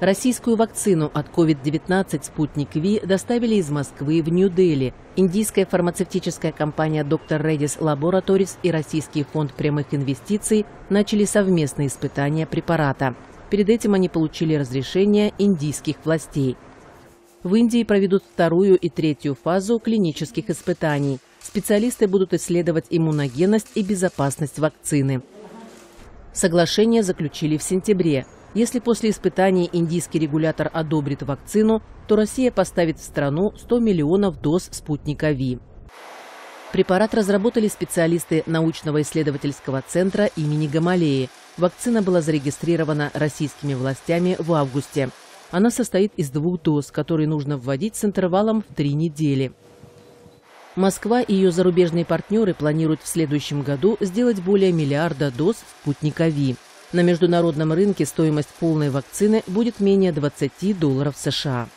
Российскую вакцину от COVID-19 «Спутник V» доставили из Москвы в Нью-Дели. Индийская фармацевтическая компания «Dr. Redis Laboratories» и Российский фонд прямых инвестиций начали совместные испытания препарата. Перед этим они получили разрешение индийских властей. В Индии проведут вторую и третью фазу клинических испытаний. Специалисты будут исследовать иммуногенность и безопасность вакцины. Соглашение заключили в сентябре. Если после испытаний индийский регулятор одобрит вакцину, то Россия поставит в страну 100 миллионов доз «Спутника V». Препарат разработали специалисты научного исследовательского центра имени Гамалеи. Вакцина была зарегистрирована российскими властями в августе. Она состоит из 2 доз, которые нужно вводить с интервалом в 3 недели. Москва и ее зарубежные партнеры планируют в следующем году сделать более миллиарда доз «Спутника V». На международном рынке стоимость полной вакцины будет менее $20 США.